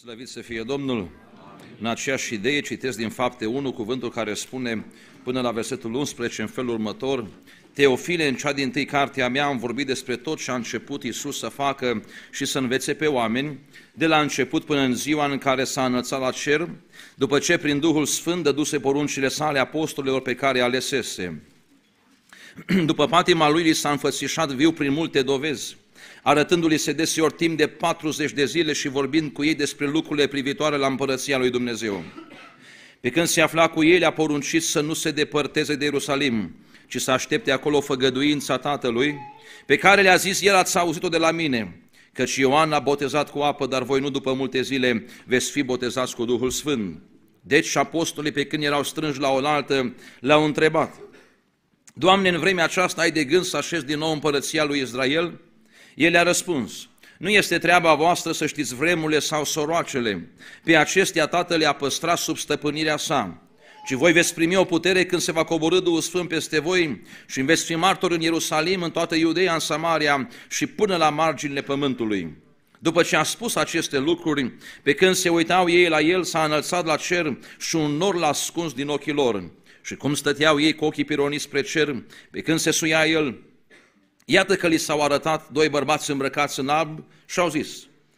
Slăvit să fie Domnul! În aceeași idee citesc din Fapte 1 cuvântul care spune până la versetul 11 în felul următor: Teofile, în cea dintâi carte a mea am vorbit despre tot ce a început Iisus să facă și să învețe pe oameni, de la început până în ziua în care s-a înălțat la cer, după ce prin Duhul Sfânt dăduse poruncile sale apostolilor pe care alesese. După patima lui li s-a înfățișat viu prin multe dovezi, arătându-li se deseori timp de 40 de zile și vorbind cu ei despre lucrurile privitoare la împărăția lui Dumnezeu. Pe când se afla cu ei, le-a poruncit să nu se depărteze de Ierusalim, ci să aștepte acolo făgăduința Tatălui, pe care le-a zis: El ați auzit-o de la mine, căci Ioan a botezat cu apă, dar voi nu după multe zile veți fi botezați cu Duhul Sfânt. Deci apostolii, pe când erau strânși la oaltă, l-au întrebat: Doamne, în vremea aceasta ai de gând să așezi din nou împărăția lui Israel? El le-a răspuns: Nu este treaba voastră să știți vremurile sau soroacele, pe acestea Tatăl le-a păstrat sub stăpânirea sa, ci voi veți primi o putere când se va coborî Duhul Sfânt peste voi și veți fi martori în Ierusalim, în toată Iudeea, în Samaria și până la marginile pământului. După ce a spus aceste lucruri, pe când se uitau ei la el, s-a înălțat la cer și un nor l-a ascuns din ochii lor. Și cum stăteau ei cu ochii pironiți spre cer, pe când se suia el, iată că li s-au arătat doi bărbați îmbrăcați în alb și au zis: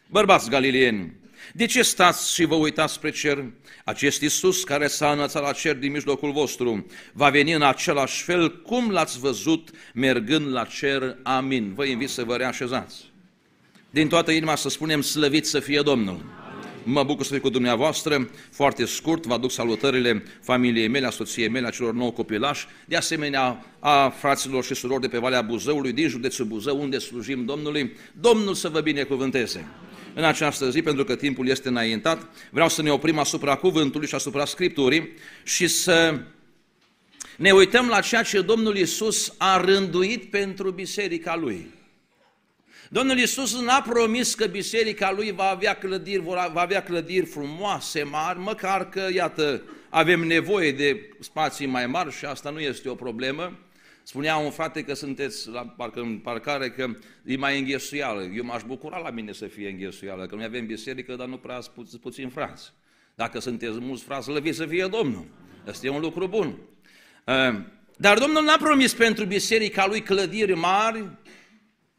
Bărbați galileeni, de ce stați și vă uitați spre cer? Acest Iisus care s-a înălțat la cer din mijlocul vostru va veni în același fel cum l-ați văzut mergând la cer. Amin. Vă invit să vă reașezați. Din toată inima să spunem: slăvit să fie Domnul! Mă bucur să fiu cu dumneavoastră. Foarte scurt, vă aduc salutările familiei mele, a soției mele, a celor 9 copilași, de asemenea a fraților și surori de pe Valea Buzăului, din județul Buzău, unde slujim Domnului. Domnul să vă binecuvânteze! În această zi, pentru că timpul este înaintat, vreau să ne oprim asupra cuvântului și asupra Scripturii și să ne uităm la ceea ce Domnul Iisus a rânduit pentru biserica Lui. Domnul Iisus n-a promis că biserica lui va avea clădiri frumoase, mari, măcar că, iată, avem nevoie de spații mai mari și asta nu este o problemă. Spunea un frate că sunteți la, parcă, în parcare, că e mai înghesuială. Eu m-aș bucura la mine să fie înghesuială, că noi avem biserică, dar nu prea puțin frați. Dacă sunteți mulți frați, lăviți să fie Domnul. Asta e un lucru bun. Dar Domnul n-a promis pentru biserica lui clădiri mari,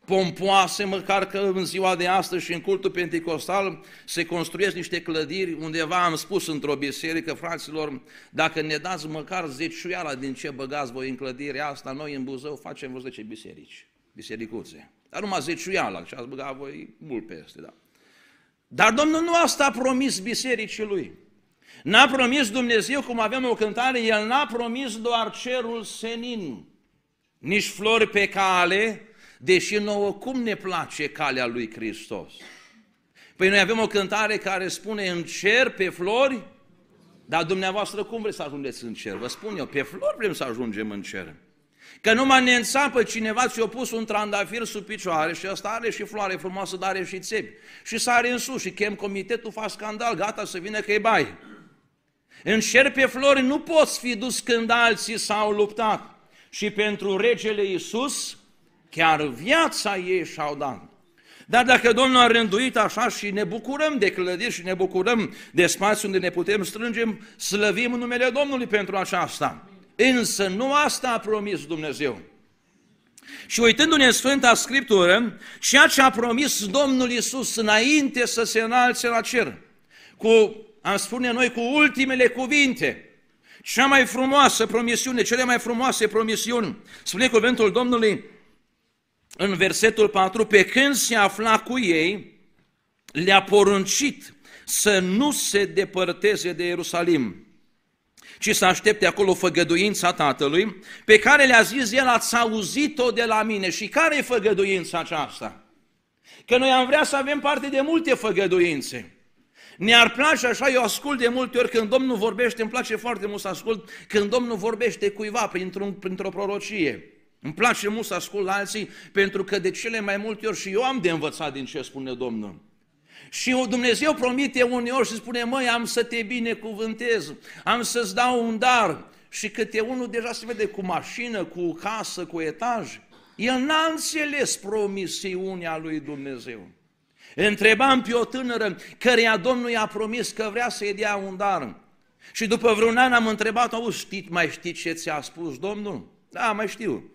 pompoase, măcar că în ziua de astăzi și în cultul pentecostal se construiesc niște clădiri. Undeva am spus într-o biserică: fraților, dacă ne dați măcar zeciuiala din ce băgați voi în clădirea asta, noi în Buzău facem vreo 10 biserici, bisericuțe. Dar numai zeciuiala, ce ați băgat voi mult peste, da. Dar Domnul nu asta a promis bisericii lui. N-a promis Dumnezeu, cum avem o cântare, El n-a promis doar cerul senin, nici flori pe cale, deși nouă cum ne place calea lui Hristos. Păi noi avem o cântare care spune: în cer pe flori, dar dumneavoastră cum vreți să ajungeți în cer? Vă spun eu, pe flori vrem să ajungem în cer. Că numai ne înțapă cineva, ți-a pus un trandafir sub picioare și ăsta are și floare frumoasă, dar are și țepi. Și sare în sus și chem comitetul, fac scandal, gata să vină că e bai. În cer pe flori nu poți fi dus când alții s-au luptat. Și pentru regele Iisus, chiar viața ei și-au dat. Dar dacă Domnul a rânduit așa și ne bucurăm de clădiri și ne bucurăm de spații unde ne putem strângem, slăvim numele Domnului pentru aceasta. Însă nu asta a promis Dumnezeu. Și uitându-ne în Sfânta Scriptură, ceea ce a promis Domnul Iisus înainte să se înalțe la cer, cu ultimele cuvinte, cea mai frumoasă promisiune, cele mai frumoase promisiuni, spune cuvântul Domnului, în versetul 4, pe când se afla cu ei, le-a poruncit să nu se depărteze de Ierusalim, ci să aștepte acolo făgăduința Tatălui, pe care le-a zis: El ați auzit-o de la mine. Și care e făgăduința aceasta? Că noi am vrea să avem parte de multe făgăduințe. Ne-ar place așa, eu ascult de multe ori când Domnul vorbește, îmi place foarte mult să ascult când Domnul vorbește cuiva printr-o prorocie. Îmi place mult să ascult la alții, pentru că de cele mai multe ori și eu am de învățat din ce spune Domnul. Și Dumnezeu promite uneori și spune: măi, am să te binecuvântez, am să-ți dau un dar. Și câte unul deja se vede cu mașină, cu casă, cu etaj. El n-a înțeles promisiunea lui Dumnezeu. Întrebam pe o tânără căreia Domnul i-a promis că vrea să-i dea un dar. Și după vreun an am întrebat-o, auzi, mai știi ce ți-a spus Domnul? Da, mai știu.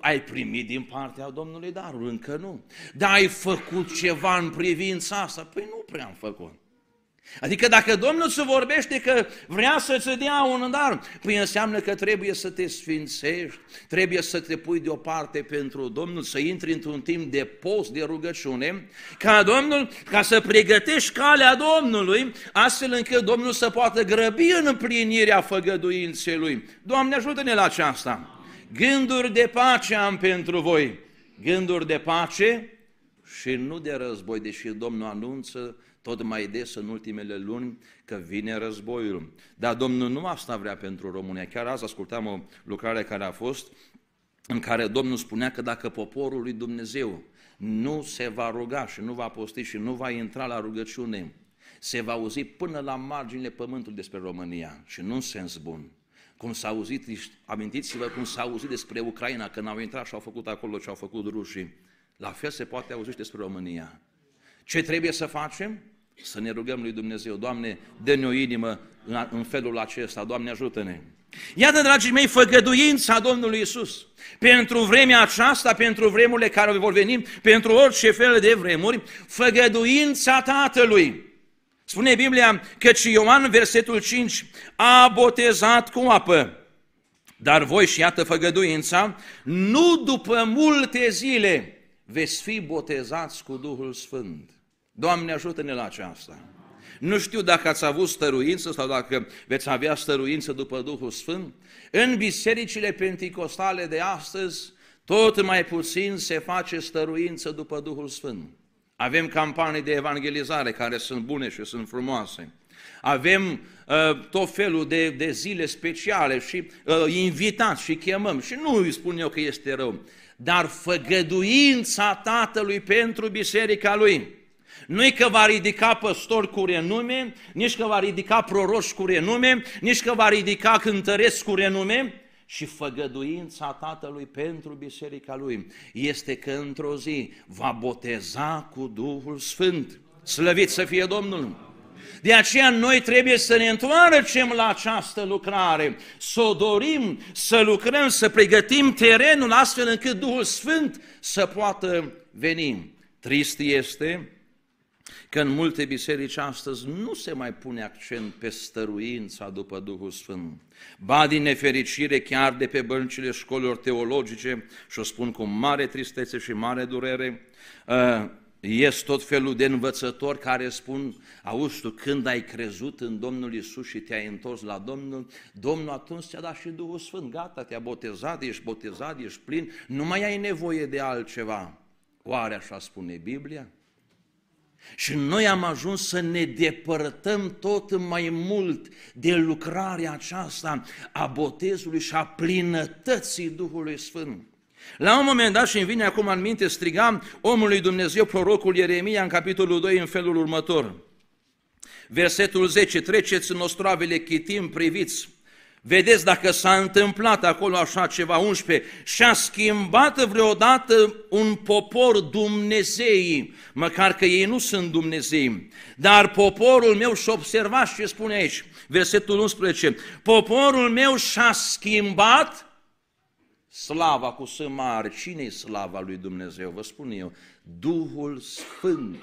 Ai primit din partea Domnului darul? Încă nu. Dar ai făcut ceva în privința asta? Păi nu prea am făcut. Adică dacă Domnul îți vorbește că vrea să-ți dea un dar, păi înseamnă că trebuie să te sfințești, trebuie să te pui deoparte pentru Domnul, să intri într-un timp de post, de rugăciune, ca să pregătești calea Domnului, astfel încât Domnul să poată grăbi în împlinirea făgăduinței Lui. Doamne, ajută-ne la aceasta! Gânduri de pace am pentru voi, gânduri de pace și nu de război, deși Domnul anunță tot mai des în ultimele luni că vine războiul. Dar Domnul nu asta vrea pentru România. Chiar azi ascultam o lucrare care a fost, în care Domnul spunea că dacă poporul lui Dumnezeu nu se va ruga și nu va posti și nu va intra la rugăciune, se va auzi până la marginile pământului despre România și nu în sens bun. Cum s-a auzit, amintiți-vă cum s-a auzit despre Ucraina, când au intrat și au făcut acolo ce au făcut rușii. La fel se poate auzi și despre România. Ce trebuie să facem? Să ne rugăm lui Dumnezeu. Doamne, dă-ne o inimă în felul acesta. Doamne, ajută-ne! Iată, dragii mei, făgăduința Domnului Iisus. Pentru vremea aceasta, pentru vremurile care vor veni, pentru orice fel de vremuri, făgăduința Tatălui. Spune Biblia că și Ioan, versetul 5, a botezat cu apă. Dar voi, și iată făgăduința, nu după multe zile veți fi botezați cu Duhul Sfânt. Doamne, ajută-ne la aceasta! Nu știu dacă ați avut stăruință sau dacă veți avea stăruință după Duhul Sfânt. În bisericile penticostale de astăzi, tot mai puțin se face stăruință după Duhul Sfânt. Avem campanii de evangelizare care sunt bune și sunt frumoase. Avem tot felul de zile speciale și invitați și chemăm. Și nu îi spun eu că este rău, dar făgăduința Tatălui pentru biserica Lui. Nu-i că va ridica păstori cu renume, nici că va ridica proroși cu renume, nici că va ridica cântăreți cu renume, și făgăduința Tatălui pentru biserica Lui este că într-o zi va boteza cu Duhul Sfânt. Slăvit să fie Domnul! De aceea noi trebuie să ne întoarcem la această lucrare, să o dorim, să lucrăm, să pregătim terenul astfel încât Duhul Sfânt să poată veni. Trist este că în multe biserici astăzi nu se mai pune accent pe stăruința după Duhul Sfânt. Ba, din nefericire, chiar de pe băncile școlilor teologice, și o spun cu mare tristețe și mare durere, ies tot felul de învățători care spun, auzi tu, când ai crezut în Domnul Iisus și te-ai întors la Domnul, Domnul atunci ți-a dat și Duhul Sfânt, gata, te-a botezat, ești botezat, ești plin, nu mai ai nevoie de altceva. Oare așa spune Biblia? Și noi am ajuns să ne depărtăm tot mai mult de lucrarea aceasta a botezului și a plinătății Duhului Sfânt. La un moment dat, și îmi vine acum în minte, striga omul lui Dumnezeu, prorocul Ieremia, în capitolul 2, în felul următor. Versetul 10, treceți în ostroavele Chitim, priviți, vedeți dacă s-a întâmplat acolo așa ceva. 11. Și-a schimbat vreodată un popor dumnezeii, măcar că ei nu sunt dumnezeii. Dar poporul meu, și observați ce spune aici, versetul 11, poporul meu și-a schimbat slava cu S mare. Cine-i slava lui Dumnezeu? Vă spun eu, Duhul Sfânt.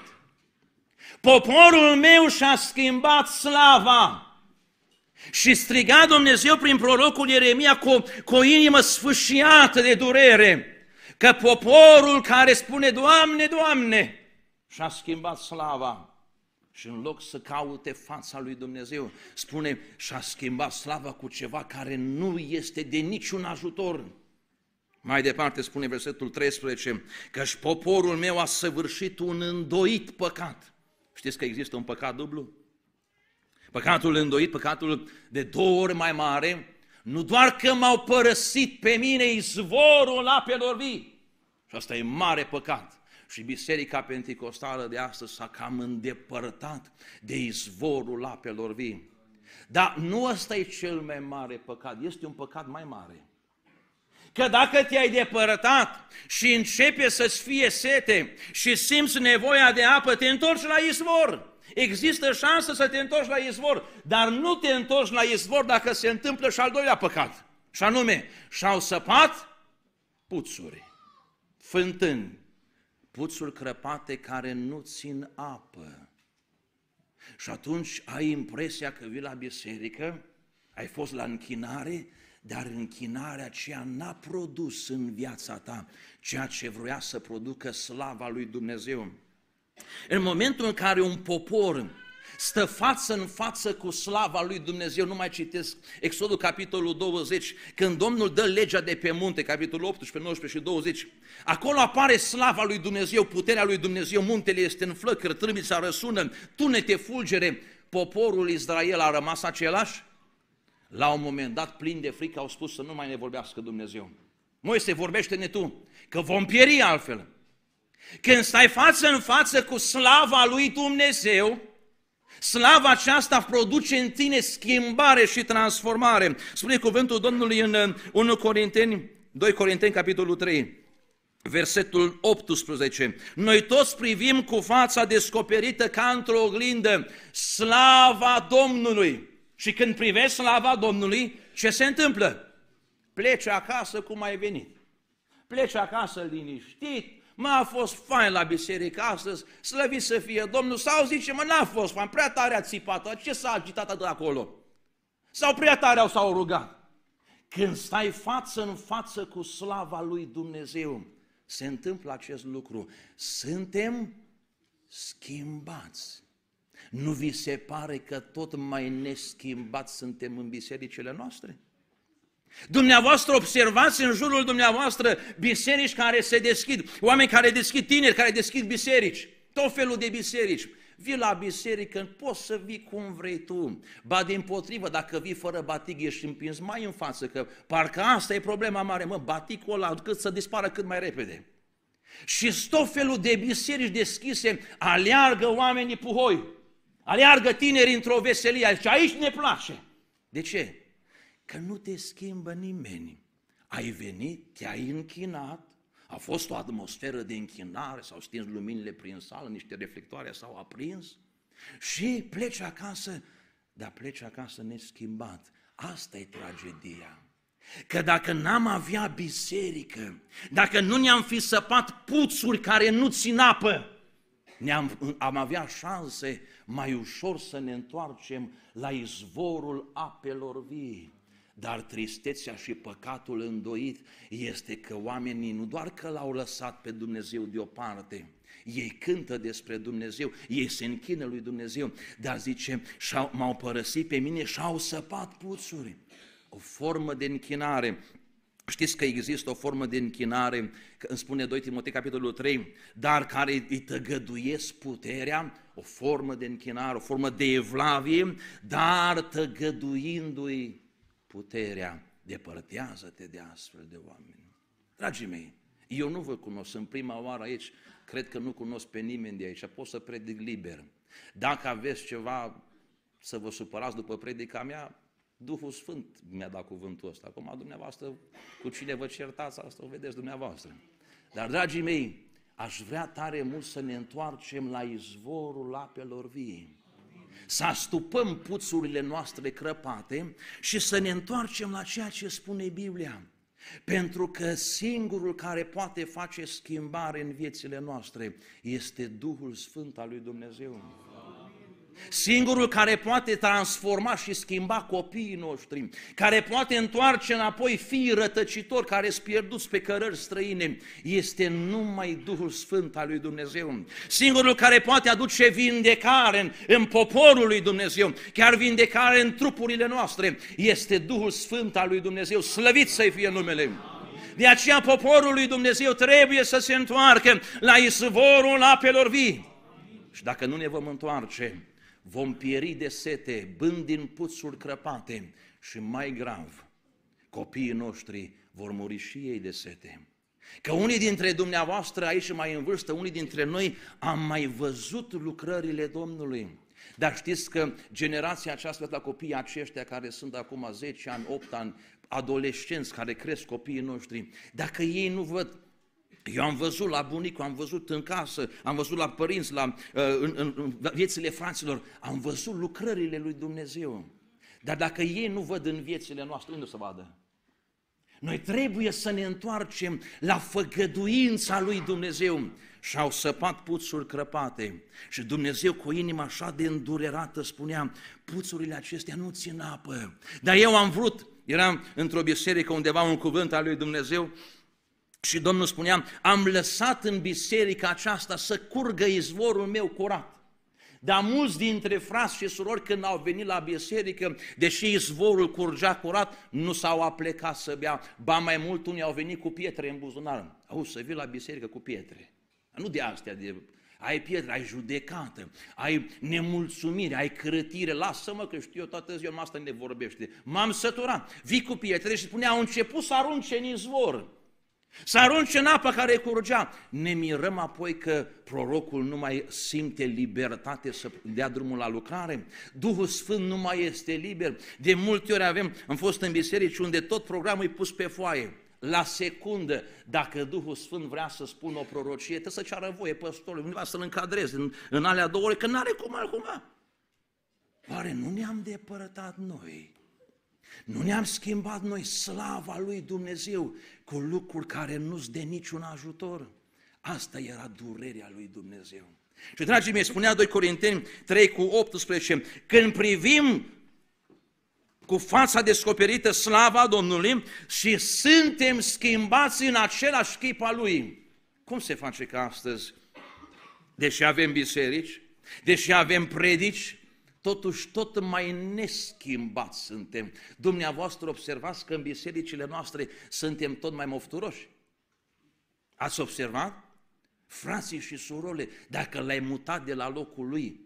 Poporul meu și-a schimbat slava. Și striga Dumnezeu prin prorocul Ieremia cu o inimă sfâșiată de durere, că poporul care spune, Doamne, Doamne, și-a schimbat slava. Și în loc să caute fața lui Dumnezeu, spune, și-a schimbat slava cu ceva care nu este de niciun ajutor. Mai departe spune versetul 13, căci poporul meu a săvârșit un îndoit păcat. Știți că există un păcat dublu? Păcatul îndoit, păcatul de două ori mai mare, nu doar că m-au părăsit pe mine izvorul apelor vii. Și asta e mare păcat. Și biserica penticostală de astăzi s-a cam îndepărtat de izvorul apelor vii. Dar nu ăsta e cel mai mare păcat, este un păcat mai mare. Că dacă te-ai depărtat și începe să-ți fie sete și simți nevoia de apă, te întorci la izvor. Există șansă să te întorci la izvor, dar nu te întorci la izvor dacă se întâmplă și al doilea păcat. Și anume, și-au săpat puțuri, fântâni, puțuri crăpate care nu țin apă. Și atunci ai impresia că vii la biserică, ai fost la închinare, dar închinarea aceea n-a produs în viața ta ceea ce vroia să producă slava lui Dumnezeu. În momentul în care un popor stă față în față cu slava lui Dumnezeu, nu mai citesc Exodul capitolul 20, când Domnul dă legea de pe munte, capitolul 18, 19 și 20, acolo apare slava lui Dumnezeu, puterea lui Dumnezeu, muntele este în flăcări, trâmbița răsună, tunete fulgere, poporul Israel a rămas același? La un moment dat, plin de frică, au spus să nu mai ne vorbească Dumnezeu. Moise, vorbește-ne tu, că vom pieri altfel. Când stai față în față cu slava lui Dumnezeu, slava aceasta produce în tine schimbare și transformare. Spune cuvântul Domnului în 2 Corinteni, capitolul 3, versetul 18. Noi toți privim cu fața descoperită ca într-o oglindă slava Domnului. Și când privești slava Domnului, ce se întâmplă? Pleci acasă cum ai venit. Pleci acasă liniștit. Mă, a fost fain la biserică astăzi, slăvit să fie Domnul, sau zice, mă, n-a fost fain, prea tare a țipat, ce s-a agitat atât acolo? Sau prea tare s-au rugat? Când stai față în față cu slava lui Dumnezeu, se întâmplă acest lucru. Suntem schimbați. Nu vi se pare că tot mai neschimbați suntem în bisericile noastre? Dumneavoastră observați în jurul dumneavoastră biserici care se deschid, oameni care deschid, tineri care deschid biserici, tot felul de biserici. Vii la biserică, poți să vii cum vrei tu, ba dimpotrivă, dacă vii fără batic ești împins mai în față, că parcă asta e problema mare, mă, baticul ăla cât să dispară cât mai repede. Și tot felul de biserici deschise, aleargă oamenii puhoi, aleargă tineri într-o veselie, și aici ne place. De ce? Că nu te schimbă nimeni. Ai venit, te-ai închinat, a fost o atmosferă de închinare, s-au stins luminile prin sală, niște reflectoare s-au aprins și pleci acasă, dar pleci acasă neschimbat. Asta e tragedia. Că dacă n-am avea biserică, dacă nu ne-am fi săpat puțuri care nu țin apă, am avea șanse mai ușor să ne întoarcem la izvorul apelor vii. Dar tristețea și păcatul îndoit este că oamenii nu doar că l-au lăsat pe Dumnezeu deoparte, ei cântă despre Dumnezeu, ei se închină lui Dumnezeu, dar zice, m-au părăsit pe mine și au săpat puțuri. O formă de închinare. Știți că există o formă de închinare, îmi spune 2 Timotei capitolul 3, dar care îi tăgăduiesc puterea, o formă de închinare, o formă de evlavie, dar tăgăduindu-i puterea, depărtează-te de astfel de oameni. Dragii mei, eu nu vă cunosc, sunt prima oară aici, cred că nu cunosc pe nimeni de aici, pot să predic liber. Dacă aveți ceva să vă supărați după predica mea, Duhul Sfânt mi-a dat cuvântul ăsta. Acum, dumneavoastră, cu cine vă certați, asta o vedeți dumneavoastră. Dar, dragii mei, aș vrea tare mult să ne întoarcem la izvorul apelor vii. Să astupăm puțurile noastre crăpate și să ne întoarcem la ceea ce spune Biblia. Pentru că singurul care poate face schimbare în viețile noastre este Duhul Sfânt al lui Dumnezeu. Singurul care poate transforma și schimba copiii noștri, care poate întoarce înapoi fiii rătăcitori care sunt pierduți pe cărări străine, este numai Duhul Sfânt al lui Dumnezeu. Singurul care poate aduce vindecare în poporul lui Dumnezeu, chiar vindecare în trupurile noastre, este Duhul Sfânt al lui Dumnezeu. Slăvit să-i fie numele! De aceea poporul lui Dumnezeu trebuie să se întoarcă la izvorul apelor vii. Și dacă nu ne vom întoarce, vom pieri de sete, bând din puțuri crăpate și, mai grav, copiii noștri vor muri și ei de sete. Că unii dintre dumneavoastră aici mai în vârstă, unii dintre noi am mai văzut lucrările Domnului. Dar știți că generația aceasta, copiii aceștia care sunt acum 10 ani, 8 ani, adolescenți care cresc copiii noștri, dacă ei nu văd, eu am văzut la bunicu, am văzut în casă, am văzut la părinți, în viețile fraților, am văzut lucrările lui Dumnezeu. Dar dacă ei nu văd în viețile noastre, unde o să vadă? Noi trebuie să ne întoarcem la făgăduința lui Dumnezeu. Și-au săpat puțuri crăpate și Dumnezeu cu inima așa de îndurerată spunea, puțurile acestea nu țin apă. Dar eu am vrut, eram într-o biserică undeva un cuvânt al lui Dumnezeu și Domnul spunea, am lăsat în biserica aceasta să curgă izvorul meu curat. Dar mulți dintre frați și surori, când au venit la biserică, deși izvorul curgea curat, nu s-au aplecat să bea. Ba mai mult, unii au venit cu pietre în buzunar. Au să vii la biserică cu pietre. Nu de astea, de... ai pietre, ai judecată, ai nemulțumire, ai crătire. Lasă-mă că știu eu toată ziua, asta ne vorbește. M-am săturat. Vii cu pietre și spunea, au început să arunce în izvor. Să arunce în apa care curgea. Ne mirăm apoi că prorocul nu mai simte libertate să dea drumul la lucrare. Duhul Sfânt nu mai este liber. De multe ori am fost în biserici unde tot programul e pus pe foaie. La secundă, dacă Duhul Sfânt vrea să spună o prorocie, trebuie să ceară voie păstorului, undeva să-l încadreze în alea două ore, că n-are cum altcumva. Oare nu ne-am depărtat noi? Nu ne-am schimbat noi slava lui Dumnezeu cu lucruri care nu-ți dă niciun ajutor? Asta era durerea lui Dumnezeu. Și, dragii mei, spunea 2 Corinteni 3:18, când privim cu fața descoperită slava Domnului și suntem schimbați în același chip al Lui. Cum se face că astăzi, deși avem biserici, deși avem predici, totuși, tot mai neschimbați suntem. Dumneavoastră observați că în bisericile noastre suntem tot mai mofturoși. Ați observat? Frații și surorile, dacă l-ai mutat de la locul lui,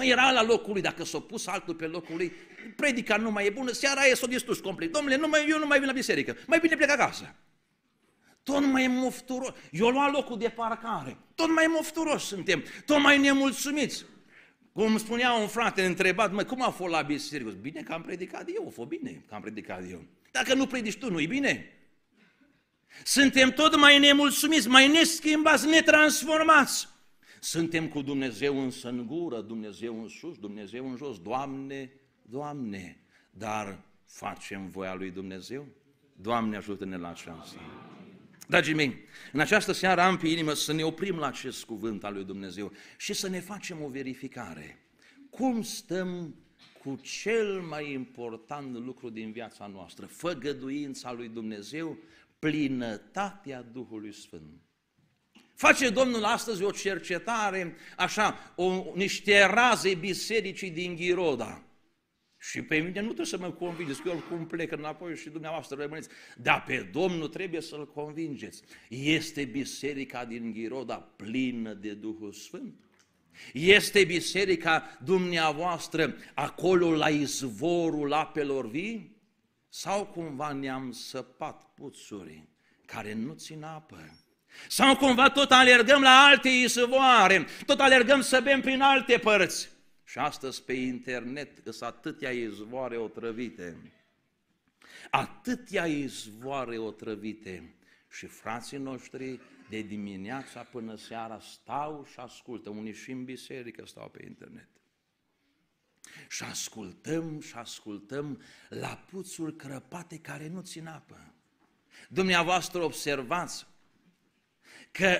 era la locul lui, dacă s-a pus altul pe locul lui, predica nu mai e bună, seara aia s-a distrus complet. Domnule, eu nu mai vin la biserică, mai bine plec acasă. Tot mai mofturoși. Eu luam locul de parcare. Tot mai mofturoși suntem, tot mai nemulțumiți. Cum spunea un frate întrebat, mă, cum a fost la biserică? Bine că am predicat eu, a fost bine că am predicat eu. Dacă nu predici tu, nu-i bine? Suntem tot mai nemulțumiți, mai neschimbați, netransformați. Suntem cu Dumnezeu însă în gură, Dumnezeu în sus, Dumnezeu în jos. Doamne, Doamne, dar facem voia lui Dumnezeu? Doamne, ajută-ne la aceasta. Dragii mei, în această seară am pe inimă să ne oprim la acest cuvânt al lui Dumnezeu și să ne facem o verificare. Cum stăm cu cel mai important lucru din viața noastră? Făgăduința lui Dumnezeu, plinătatea Duhului Sfânt. Face Domnul astăzi o cercetare, așa, niște raze bisericii din Ghiroda. Și pe mine nu trebuie să mă convingeți, că eu oricum plec înapoi și dumneavoastră rămâneți. Dar pe Domnul trebuie să-L convingeți. Este biserica din Ghiroda plină de Duhul Sfânt? Este biserica dumneavoastră acolo la izvorul apelor vii? Sau cumva ne-am săpat puțuri care nu țin apă? Sau cumva tot alergăm la alte izvoare, tot alergăm să bem prin alte părți? Și astăzi pe internet sunt atâtea izvoare otrăvite. Atâtea izvoare otrăvite. Și frații noștri de dimineața până seara stau și ascultă. Unii și în biserică stau pe internet. Și ascultăm și ascultăm la puțuri crăpate care nu țin apă. Dumneavoastră observați că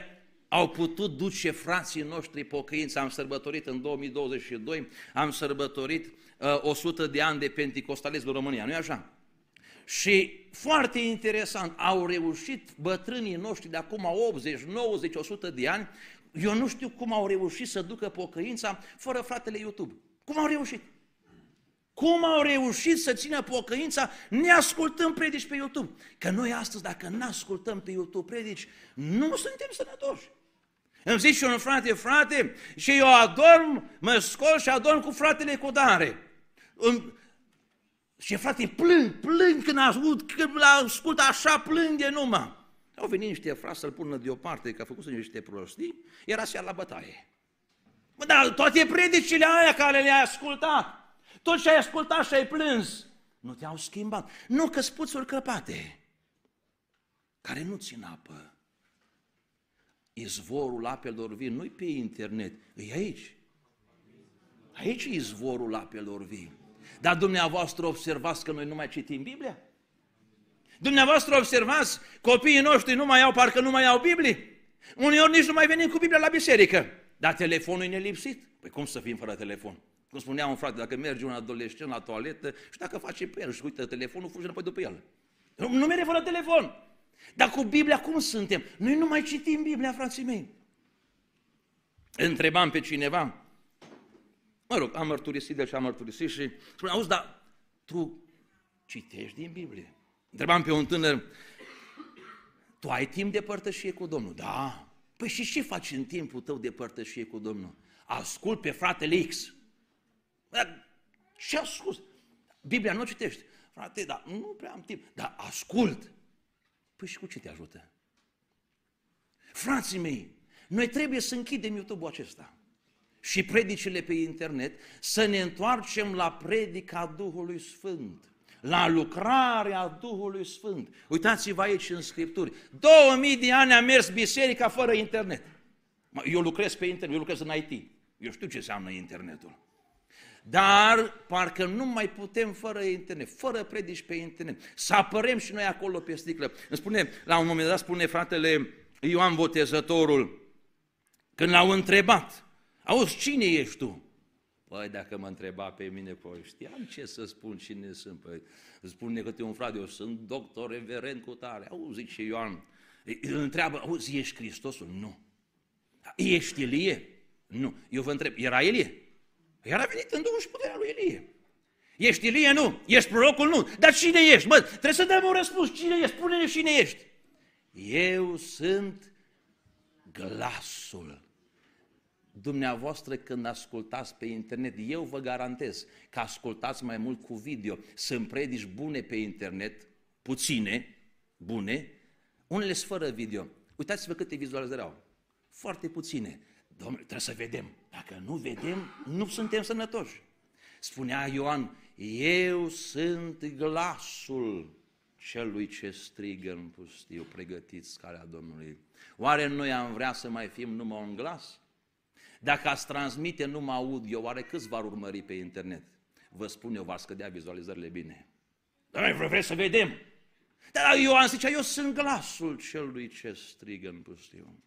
au putut duce frații noștri pocăință. Am sărbătorit în 2022, am sărbătorit 100 de ani de penticostalism în România, nu-i așa? Și foarte interesant, au reușit bătrânii noștri de acum 80, 90, 100 de ani, eu nu știu cum au reușit să ducă pocăința fără fratele YouTube. Cum au reușit? Cum au reușit să țină pocăința neascultând predici pe YouTube? Că noi astăzi, dacă n-ascultăm pe YouTube predici, nu suntem sănătoși. Îmi zice un frate, și eu adorm, mă scol și adorm cu fratele Codare. Și frate, plâng când ascult, așa plâng de numai. Au venit niște frați să-l pună deoparte, că a făcut niște prostii, era seara la bătaie. Mă, dar toate predicile alea care le-ai ascultat, tot ce ai ascultat și ai plâns, Nu te-au schimbat. Nu, că spuțuri crăpate, care nu țin apă. Izvorul apelor vii nu-i pe internet, e aici. Aici e izvorul apelor vii. Dar dumneavoastră observați că noi nu mai citim Biblia? Dumneavoastră observați, copiii noștri nu mai au, parcă nu mai au Biblie? Uneori nici nu mai venim cu Biblia la biserică. Dar telefonul e nelipsit. Păi cum să fim fără telefon? Cum spunea un frate, dacă merge un adolescent la toaletă și dacă face pe el și uită telefonul, fuge înapoi după el. Nu merge fără telefon. Dar cu Biblia cum suntem? Noi nu mai citim Biblia, frații mei. Întrebam pe cineva, mă rog, am mărturisit de și am mărturisit și spune, auzi, dar tu citești din Biblie? Întrebam pe un tânăr, tu ai timp de părtășie cu Domnul? Da. Păi și ce faci în timpul tău de părtășie cu Domnul? Ascult pe fratele X. Dar ce ascult? Biblia nu o citești. Frate, dar nu prea am timp. Dar ascult. Păi și cu ce te ajută? Frații mei, noi trebuie să închidem YouTube-ul acesta și predicile pe internet, să ne întoarcem la predica Duhului Sfânt, la lucrarea Duhului Sfânt. Uitați-vă aici în Scripturi. 2000 de ani a mers biserica fără internet. Eu lucrez pe internet, eu lucrez în IT. Eu știu ce înseamnă internetul. Dar parcă nu mai putem fără internet, fără predici pe internet. Să apărem și noi acolo pe sticlă. Îmi spune, la un moment dat spune fratele Ioan Botezătorul, când l-au întrebat, auzi, cine ești tu? Păi, dacă mă întreba pe mine, păi știam ce să spun cine sunt. Păi, spune câte un frate, eu sunt doctor, reverend cu tare. Auzi, zice Ioan, îl întreabă, auzi, ești Hristosul? Nu. Ești Ilie? Nu. Eu vă întreb, era Ilie? Era venit în Duhul și puterea lui Ilie. Ești Ilie? Nu. Ești prorocul? Nu. Dar cine ești? Mă, trebuie să dăm un răspuns. Cine ești? Spune-ne cine ești. Eu sunt glasul. Dumneavoastră când ascultați pe internet, eu vă garantez că ascultați mai mult cu video. Sunt predici bune pe internet, puține, bune, unele sunt fără video. Uitați-vă câte vizualizări au. Foarte puține. Domnule, trebuie să vedem. Dacă nu vedem, nu suntem sănătoși. Spunea Ioan, eu sunt glasul celui ce strigă în pustiu, pregătiți calea Domnului. Oare noi am vrea să mai fim numai un glas? Dacă ați transmite numai audio, oare câți v-ar urmări pe internet? Vă spun eu, v-ar scădea vizualizările bine. Dar noi vreți să vedem. Dar Ioan zicea, eu sunt glasul celui ce strigă în pustiu.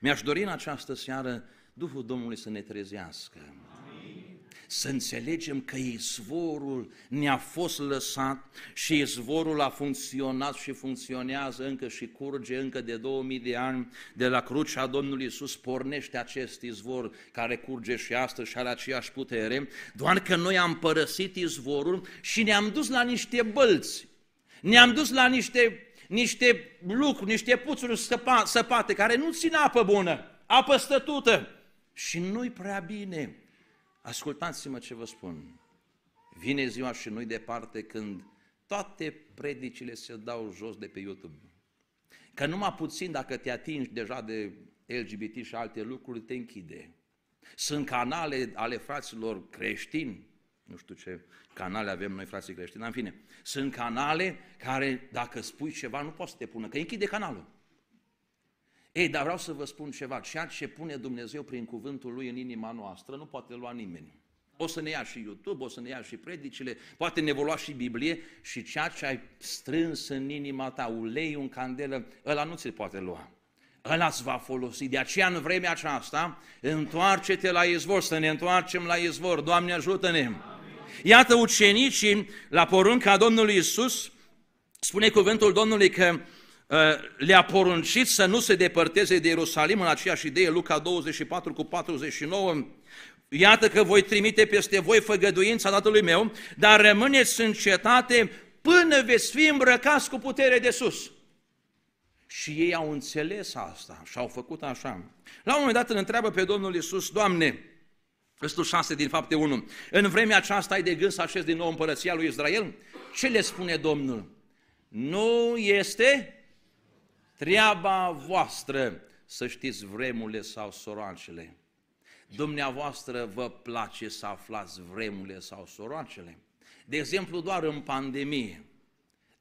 Mi-aș dori în această seară Duhul Domnului să ne trezească. Amin. Să înțelegem că izvorul ne-a fost lăsat și izvorul a funcționat și funcționează încă și curge încă de 2000 de ani. De la crucea Domnului Iisus pornește acest izvor care curge și astăzi și are aceeași putere, doar că noi am părăsit izvorul și ne-am dus la niște bălți, ne-am dus la niște lucruri, niște puțuri săpate care nu țin apă bună, apă stătută și nu-i prea bine. Ascultați-mă ce vă spun, vine ziua și nu-i departe când toate predicile se dau jos de pe YouTube. Că numai puțin dacă te atingi deja de LGBT și alte lucruri, te închide. Sunt canale ale fraților creștini, nu știu ce canale avem noi frații creștini, dar în fine, sunt canale care dacă spui ceva nu poți să te pună, că închide canalul. Ei, dar vreau să vă spun ceva, ceea ce pune Dumnezeu prin cuvântul Lui în inima noastră nu poate lua nimeni. O să ne ia și YouTube, o să ne ia și predicile, poate ne vor lua și Biblie și ceea ce ai strâns în inima ta, uleiul în candelă, ăla nu ți-l poate lua. Ăla îți va folosi. De aceea în vremea aceasta, întoarce-te la izvor, să ne întoarcem la izvor. Doamne ajută-ne! Iată ucenicii, la porunca Domnului Iisus, spune cuvântul Domnului că le-a poruncit să nu se depărteze de Ierusalim, în aceeași idee, Luca 24 cu 49, iată că voi trimite peste voi făgăduința Tatălui meu, dar rămâneți în cetate până veți fi îmbrăcați cu putere de sus. Și ei au înțeles asta și au făcut așa. La un moment dat îl întreabă pe Domnul Iisus, Doamne, versetul 6 din Fapte 1, în vremea aceasta ai de gând să așezi din nou împărăția lui Israel? Ce le spune Domnul? Nu este treaba voastră să știți vremurile sau soroacele. Dumneavoastră vă place să aflați vremurile sau soroacele. De exemplu, doar în pandemie.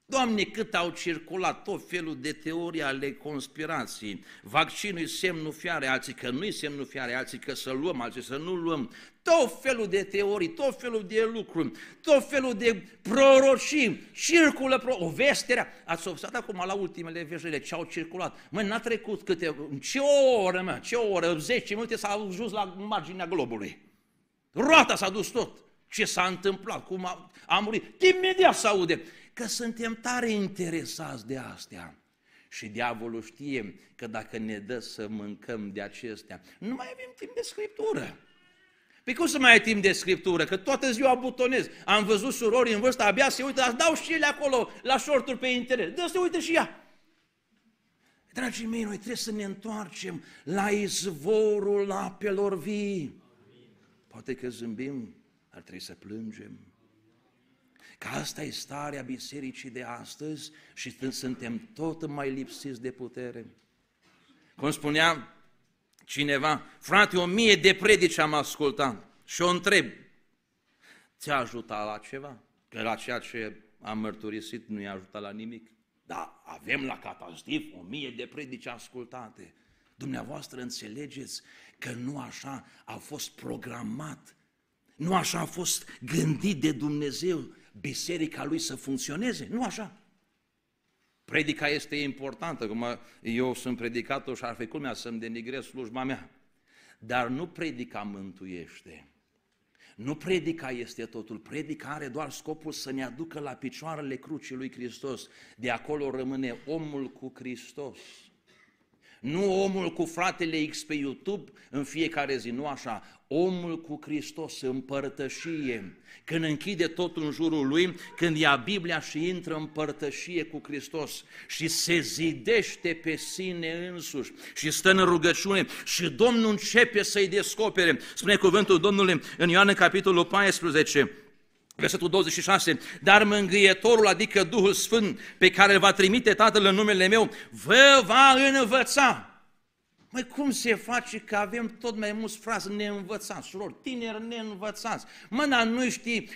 Doamne, cât au circulat tot felul de teorii ale conspirației. Vaccinul-i semnul fiare, alții că nu-i semnul fiare, alții că să luăm, alții să nu luăm. Tot felul de teorii, tot felul de lucruri, tot felul de prorocii, circulă o vestere. Ați observat acum la ultimele veștile ce au circulat. Măi, n-a trecut câte, ce oră, mă, ce oră, 10 minute s-a ajuns la marginea globului. Roata s-a dus tot. Ce s-a întâmplat, cum a murit. Imediat se aude. Că suntem tare interesați de astea. Și diavolul știe că dacă ne dă să mâncăm de acestea, nu mai avem timp de Scriptură. Păi cum să mai ai timp de Scriptură? Că toată ziua butonez. Am văzut surori în vârstă, abia se uită, dar dau și ele acolo, la short-uri pe internet. Dă-o să uite și ea. Dragii mei, noi trebuie să ne întoarcem la izvorul apelor vii. Poate că zâmbim, dar trebuie să plângem. Că asta e starea bisericii de astăzi și suntem tot mai lipsiți de putere. Cum spunea cineva, frate, 1000 de predici am ascultat și o întreb, ți-a ajutat la ceva? Că la ceea ce am mărturisit nu i-a ajutat la nimic. Dar avem la Catastif 1000 de predici ascultate. Dumneavoastră înțelegeți că nu așa a fost programat, nu așa a fost gândit de Dumnezeu biserica lui să funcționeze, nu așa. Predica este importantă, cum eu sunt predicator și ar fi culmea să-mi denigrez slujba mea. Dar nu predica mântuiește. Nu predica este totul, predica are doar scopul să ne aducă la picioarele crucii lui Hristos. De acolo rămâne omul cu Hristos. Nu omul cu fratele X pe YouTube în fiecare zi, nu așa. Omul cu Hristos în părtășie, când închide tot în jurul lui, când ia Biblia și intră în părtășie cu Hristos și se zidește pe sine însuși și stă în rugăciune și Domnul începe să-i descopere. Spune cuvântul Domnului în Ioan capitolul 14. Versetul 26, dar mângâietorul, adică Duhul Sfânt, pe care îl va trimite Tatăl în numele meu, vă va învăța. Măi, cum se face că avem tot mai mulți frați neînvățați, surori, tineri neînvățați? Mă, dar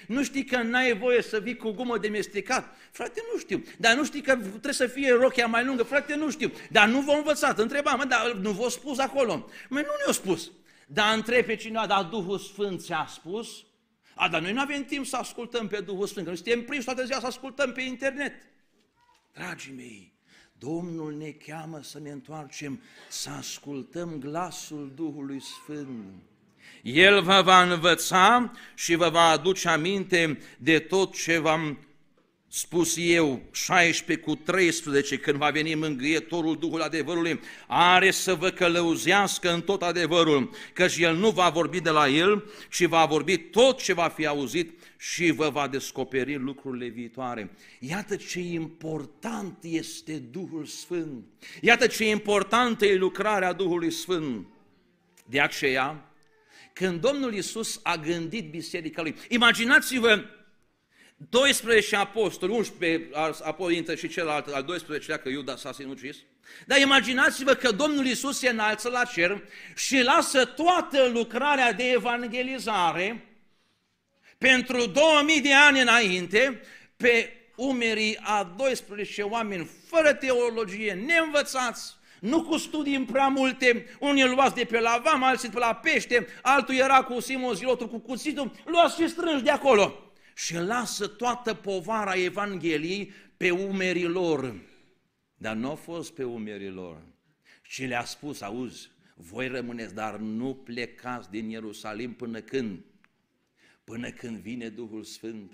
nu știi că n-ai voie să vii cu gumă de mestecat? Frate, nu știu. Dar nu știi că trebuie să fie rochia mai lungă? Frate, nu știu. Dar nu v-au învățat. Întrebam, mă, dar nu v-au spus acolo? Măi, nu ne-au spus. Dar întreb pe cineva, dar Duhul Sfânt ți-a spus? A, dar noi nu avem timp să ascultăm pe Duhul Sfânt, că noi suntem prinși toată ziua să ascultăm pe internet. Dragii mei, Domnul ne cheamă să ne întoarcem, să ascultăm glasul Duhului Sfânt. El vă va învăța și vă va aduce aminte de tot ce v-am spus eu, 16:13, când va veni mângâietorul, Duhul adevărului, are să vă călăuzească în tot adevărul, căci el nu va vorbi de la el, ci va vorbi tot ce va fi auzit și vă va descoperi lucrurile viitoare. Iată ce important este Duhul Sfânt, iată ce importantă e lucrarea Duhului Sfânt. De aceea, când Domnul Iisus a gândit biserica lui, imaginați-vă, 12 apostoli, 11, apoi intră și celălalt, al 12-lea, că Iuda s-a sinucis. Dar imaginați-vă că Domnul Iisus se înalță la cer și lasă toată lucrarea de evangelizare pentru 2000 de ani înainte pe umerii a 12 oameni fără teologie, neînvățați, nu cu studii în prea multe, unii îl luați de pe la vamă, alții pe la pește, altul era cu Simon Zilotul, cu cuțitul, luați și strângi de acolo. Și lasă toată povara Evangheliei pe umerii lor. Dar nu a fost pe umerii lor. Și le-a spus, auzi, voi rămâneți, dar nu plecați din Ierusalim până când? Până când vine Duhul Sfânt.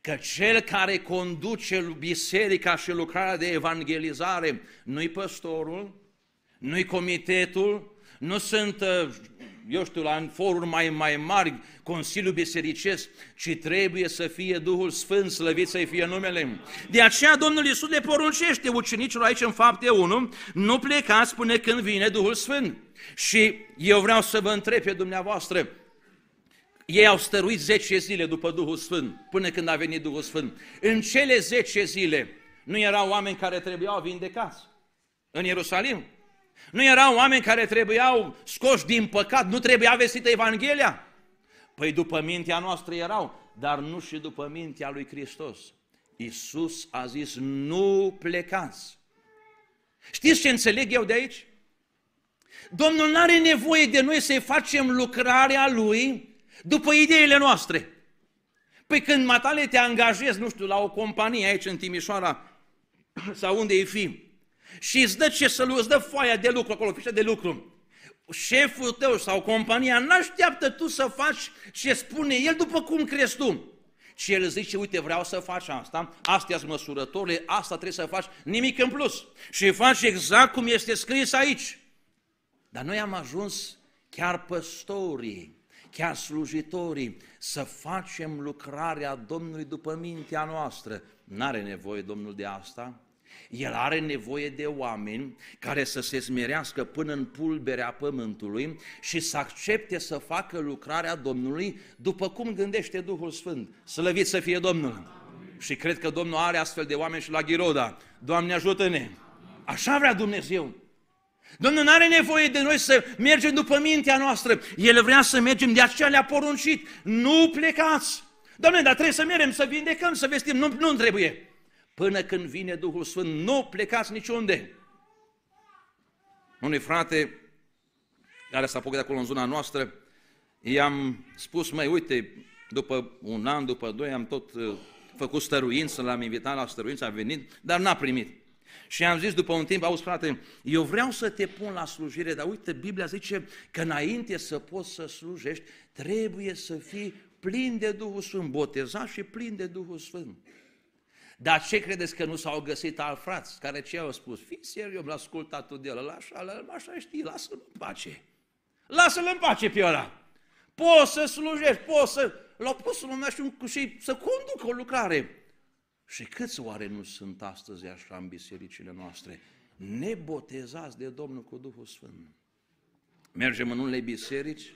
Că cel care conduce biserica și lucrarea de evangelizare nu-i păstorul, nu-i comitetul, nu sunt, eu știu, la foruri mai mari, Consiliul Bisericesc, ci trebuie să fie Duhul Sfânt, slăvit să-i fie numele. De aceea Domnul Iisus le poruncește ucenicilor aici în Fapte 1, nu plecați până când vine Duhul Sfânt. Și eu vreau să vă întreb pe dumneavoastră, ei au stăruit 10 zile după Duhul Sfânt, până când a venit Duhul Sfânt. În cele 10 zile nu erau oameni care trebuiau vindecați în Ierusalim? Nu erau oameni care trebuiau scoși din păcat, nu trebuia vestită Evanghelia? Păi după mintea noastră erau, dar nu și după mintea lui Hristos. Iisus a zis, nu plecați. Știți ce înțeleg eu de aici? Domnul nu are nevoie de noi să-i facem lucrarea Lui după ideile noastre. Păi când matale te angajezi, nu știu, la o companie aici în Timișoara sau unde e fi, și îți dă ce să-l îți dă foaia de lucru acolo, fișa de lucru. Șeful tău sau compania n-așteaptă tu să faci ce spune el după cum crezi tu. Și el zice, uite, vreau să faci asta, astea-s măsurătorile, asta trebuie să faci, nimic în plus. Și faci exact cum este scris aici. Dar noi am ajuns, chiar păstorii, chiar slujitorii, să facem lucrarea Domnului după mintea noastră. N-are nevoie Domnul de asta. El are nevoie de oameni care să se smerească până în pulberea pământului și să accepte să facă lucrarea Domnului după cum gândește Duhul Sfânt. Slăvit să fie Domnul! Amin. Și cred că Domnul are astfel de oameni și la Ghiroda. Doamne, ajută-ne! Așa vrea Dumnezeu! Domnul nu are nevoie de noi să mergem după mintea noastră. El vrea să mergem de aceea le-a poruncit. Nu plecați! Doamne, dar trebuie să mergem, să vindecăm, să vestim. Nu trebuie! Până când vine Duhul Sfânt, nu plecați niciunde. Unui frate care s-a apucat acolo în zona noastră, i-am spus, măi, uite, după un an, după doi, am tot făcut stăruință, l-am invitat la stăruință, a venit, dar n-a primit. Și am zis după un timp, auzi, frate, eu vreau să te pun la slujire, dar uite, Biblia zice că înainte să poți să slujești, trebuie să fii plin de Duhul Sfânt, botezat și plin de Duhul Sfânt. Dar ce credeți că nu s-au găsit alți frați care ce au spus? Fii serios, l-a ascultat tu de ăla, așa știi, lasă-l în pace. Lasă-l în pace pe ăla. Poți să slujești, poți să... L-au pus să și să conducă o lucrare. Și câți oare nu sunt astăzi așa în bisericile noastre? Nebotezați de Domnul cu Duhul Sfânt. Mergem în unele biserici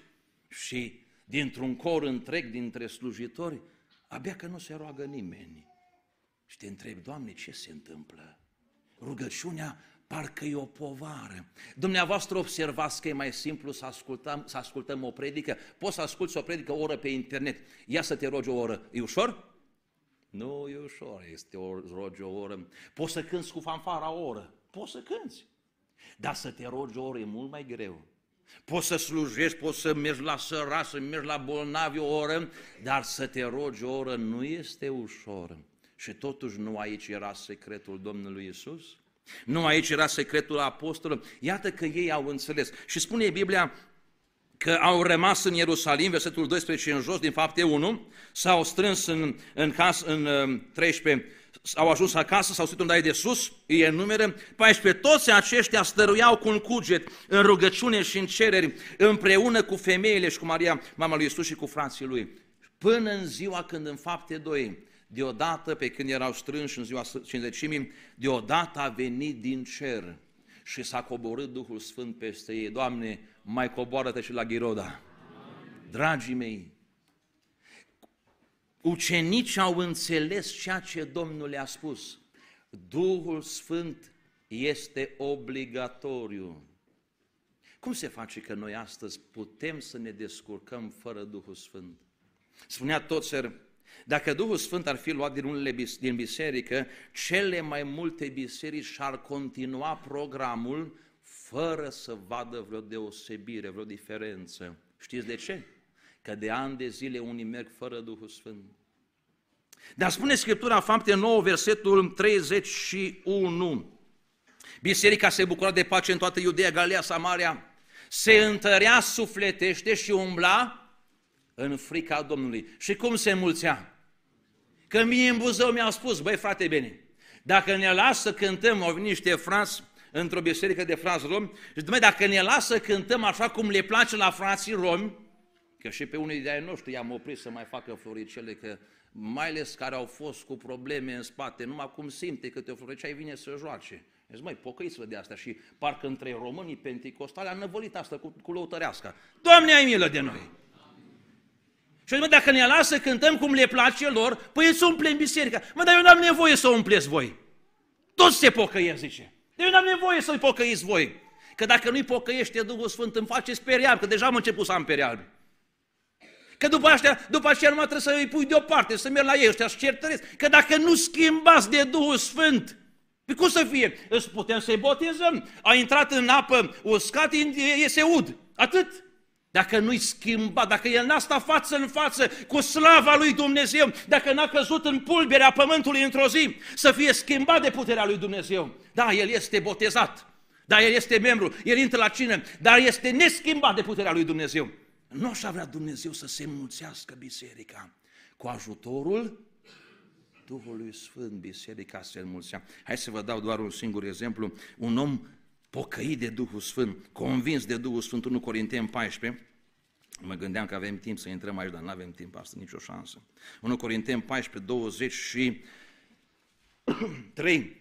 și dintr-un cor întreg, dintre slujitori, abia că nu se roagă nimeni. Și te întreb, Doamne, ce se întâmplă? Rugăciunea parcă e o povară. Dumneavoastră observați că e mai simplu să ascultăm o predică. Poți să asculți o predică o oră pe internet. Ia să te rogi o oră. E ușor? Nu e ușor, este o rogi o oră. Poți să cânți cu fanfara o oră. Poți să cânți. Dar să te rogi o oră e mult mai greu. Poți să slujești, poți să mergi la săraci, să mergi la bolnavi o oră, dar să te rogi o oră nu este ușor. Și totuși nu aici era secretul Domnului Iisus? Nu aici era secretul apostolului? Iată că ei au înțeles. Și spune Biblia că au rămas în Ierusalim, versetul 12 în jos, din Fapte 1, s-au strâns în 13, au ajuns acasă, s-au suit unde de sus, e numere, 14, toți aceștia stăruiau cu un cuget în rugăciune și în cereri, împreună cu femeile și cu Maria, mama lui Iisus și cu frații lui. Până în ziua când în Fapte 2, deodată, pe când erau strânși în ziua 50-imii, deodată a venit din cer și s-a coborât Duhul Sfânt peste ei. Doamne, mai coboară-te și la Ghiroda. Dragii mei, ucenicii au înțeles ceea ce Domnul le-a spus. Duhul Sfânt este obligatoriu. Cum se face că noi astăzi putem să ne descurcăm fără Duhul Sfânt? Spunea Tozer, dacă Duhul Sfânt ar fi luat din biserică, cele mai multe biserici și-ar continua programul fără să vadă vreo deosebire, vreo diferență. Știți de ce? Că de ani de zile unii merg fără Duhul Sfânt. Dar spune Scriptura, Fapte 9, versetul 31. Biserica se bucura de pace în toată Iudeea, Galileea, Samaria. Se întărea sufletește și umbla în frica Domnului. Și cum se înmulțea? Că mie în Buzău mi-au spus, băi frate Beni, dacă ne lasă să cântăm, au venit niște frați într-o biserică de frați romi, și zic, dacă ne lasă să cântăm așa cum le place la frații romi, că și pe unii de ai noștri i-am oprit să mai facă floricele, că mai ales care au fost cu probleme în spate, numai cum simte că te floricea, îi vine să joace. Zic, măi, pocăiți-vă de asta. Și parcă între românii penticostali a năvălit asta cu lăutăreasca. Doamne, ai milă de noi! Și eu zic, dacă ne lasă să cântăm cum le place lor, păi să umplem biserica. Mă, dar eu n-am nevoie să o umpleți voi. Toți se pocăiesc, zice. Dar eu n-am nevoie să-i pocăiți voi. Că dacă nu-i pocăiește Duhul Sfânt, îmi faceți peri albi, că deja am început să am peri albi. Că după aceea numai trebuie să îi pui deoparte, să mergi la ei ăștia, să certăresc. Că dacă nu schimbați de Duhul Sfânt, cum să fie? Îți putem să-i botezăm. A intrat în apă uscat, iese ud. Atât. Dacă nu-i schimba, dacă el n-a stat față în față cu slava lui Dumnezeu, dacă n-a căzut în pulberea pământului într-o zi, să fie schimbat de puterea lui Dumnezeu. Da, el este botezat. Da, el este membru, el intră la cină, dar este neschimbat de puterea lui Dumnezeu. Nu așa vrea Dumnezeu să se înmulțească biserica. Cu ajutorul Duhului Sfânt, biserica se înmulțea. Hai să vă dau doar un singur exemplu. Un om pocăit de Duhul Sfânt, convins de Duhul Sfânt, 1 Corinteni 14, mă gândeam că avem timp să intrăm aici, dar nu avem timp, asta nicio șansă. 1 Corinteni 14, 23,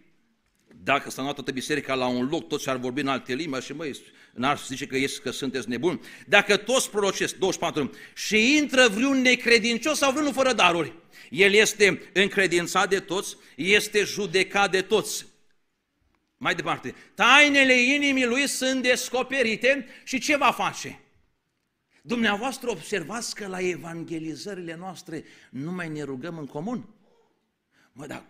dacă s-a luat toată biserica la un loc, toți ar vorbi în alte limbi, și măi, n-ar zice că sunteți nebuni. Dacă toți prorocesc, 24, și intră vreun necredincios sau vreunul fără daruri, el este încredințat de toți, este judecat de toți. Mai departe, tainele inimii lui sunt descoperite și ce va face? Dumneavoastră observați că la evangelizările noastre nu mai ne rugăm în comun? Mă, dar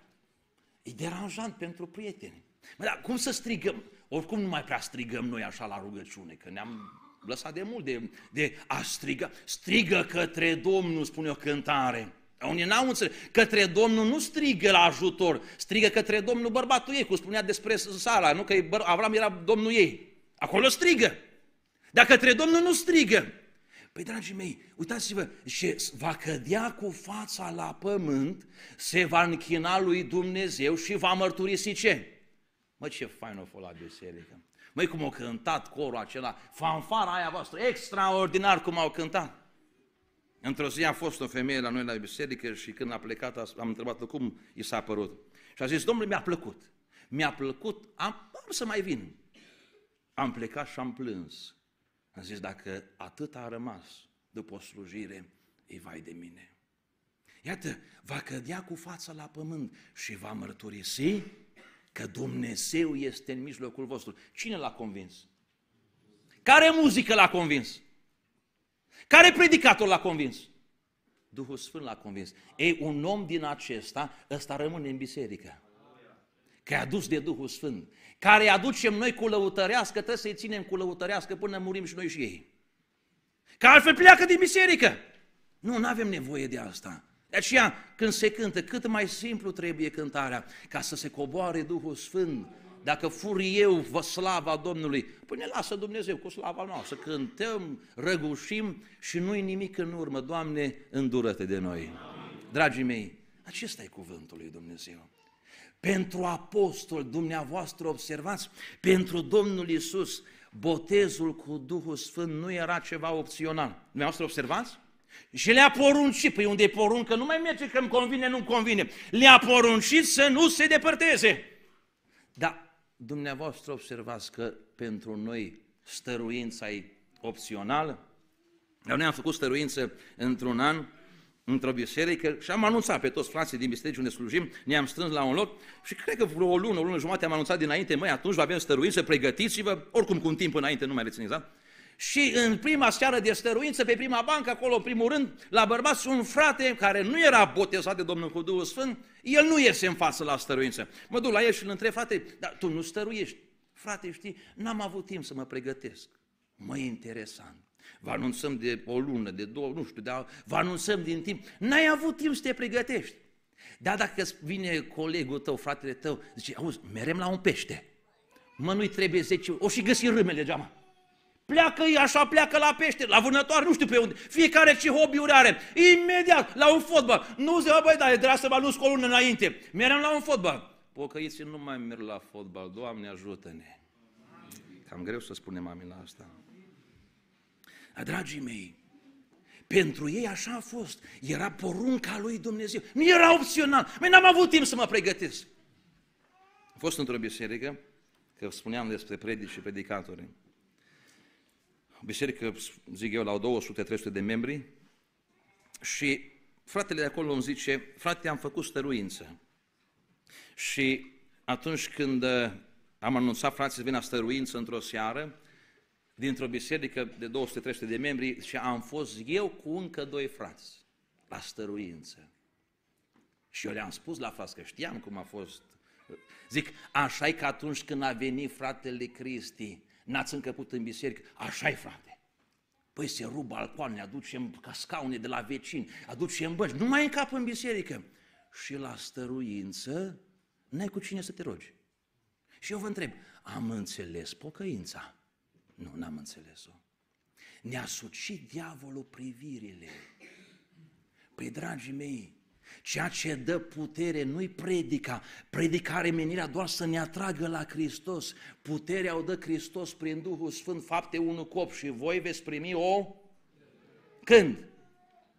e deranjant pentru prieteni. Mă, dar cum să strigăm? Oricum nu mai prea strigăm noi așa la rugăciune, că ne-am lăsat de mult de a striga. Strigă către Domnul, spune o cântare. Unii n-au înțeles. Către Domnul nu strigă la ajutor, strigă către Domnul bărbatul ei, cum spunea despre Sara, nu? Că Avram era domnul ei. Acolo strigă. Dar către Domnul nu strigă. Păi, dragii mei, uitați-vă, și va cădea cu fața la pământ, se va închina lui Dumnezeu și va mărturisi ce? Mă, ce fain o fost la biserică. Măi, cum au cântat corul acela, fanfara aia voastră, extraordinar cum au cântat. Într-o zi a fost o femeie la noi la biserică și când a plecat am întrebat-o cum i s-a părut. Și a zis, domnule, mi-a plăcut, am să mai vin. Am plecat și am plâns. Am zis, dacă atât a rămas după o slujire, ei vai de mine. Iată, va cădea cu fața la pământ și va mărturisi că Dumnezeu este în mijlocul vostru. Cine l-a convins? Care muzică l-a convins? Care predicator l-a convins? Duhul Sfânt l-a convins. Ei, un om din acesta, ăsta rămâne în biserică. Că e adus de Duhul Sfânt. Care îi aducem noi cu lăutărească, trebuie să-i ținem cu lăutărească până murim și noi și ei. Că altfel pleacă din biserică. Nu avem nevoie de asta. De aceea, când se cântă, cât mai simplu trebuie cântarea, ca să se coboare Duhul Sfânt. Dacă fur eu vă slava Domnului, păi ne lasă Dumnezeu cu slava noastră, cântăm, răgușim și nu-i nimic în urmă. Doamne, îndură-te de noi. Dragii mei, acesta e cuvântul lui Dumnezeu. Pentru apostol, dumneavoastră observați, pentru Domnul Iisus, botezul cu Duhul Sfânt nu era ceva opțional. Dumneavoastră observați? Și le-a poruncit, păi unde poruncă nu mai merge că îmi convine, nu-mi convine. Le-a poruncit să nu se depărteze. Dar dumneavoastră observați că pentru noi stăruința e opțională. Noi am făcut stăruință într-un an, într-o biserică și am anunțat pe toți frații din biserică unde slujim, ne-am strâns la un loc și cred că vreo o lună jumate am anunțat dinainte, măi, atunci avem stăruință, pregătiți-vă, oricum cu un timp înainte, nu mai rețineți, da? Și în prima seară de stăruință, pe prima bancă, acolo, în primul rând, la bărbați, un frate care nu era botezat de Domnul cu Duhul Sfânt, el nu iese în față la stăruință. Mă duc la el și îl întreb, frate, dar tu nu stăruiești? Frate, știi, n-am avut timp să mă pregătesc. Mă, interesant. Vă anunțăm de o lună, de două, nu știu, dar vă anunțăm din timp. N-ai avut timp să te pregătești. Dar dacă vine colegul tău, fratele tău, zice, auzi, merem la un pește. Mă, nu-i trebuie 10 ori, o și găsim râmele degeaba. Pleacă-i așa, pleacă la pește, la vânătoare, nu știu pe unde. Fiecare ce hobby-uri are. Imediat, la un fotbal. Nu zic, băi, dar trebuie să mă lus cu o lună înainte. Merem la un fotbal. Pocăiți, nu mai merg la fotbal, Doamne ajută-ne. Cam greu să spunem amin la asta. Dar, dragii mei, pentru ei așa a fost. Era porunca lui Dumnezeu. Nu era opțional. Măi, n-am avut timp să mă pregătesc. Am fost într-o biserică, că spuneam despre predici și predicatori. Biserică, zic eu, la 200-300 de membri și fratele de acolo îmi zice, frate, am făcut stăruință. Și atunci când am anunțat frații să vină la stăruință într-o seară, dintr-o biserică de 200-300 de membri și am fost eu cu încă doi frați la stăruință. Și eu le-am spus la frați că știam cum a fost. Zic, așa-i că atunci când a venit fratele Cristi, n-ați încăput în biserică, așa-i frate. Păi se rup balcoanele, aducem scaune de la vecini, aducem bănci, nu mai încap în biserică. Și la stăruință n-ai cu cine să te rogi. Și eu vă întreb, am înțeles pocăința? Nu, n-am înțeles-o. Ne-a sucit diavolul privirile. Păi, dragii mei, ceea ce dă putere nu-i predica. Predicare menirea doar să ne atragă la Hristos. Puterea o dă Hristos prin Duhul Sfânt, Fapte 1:8, și voi veți primi o... Când?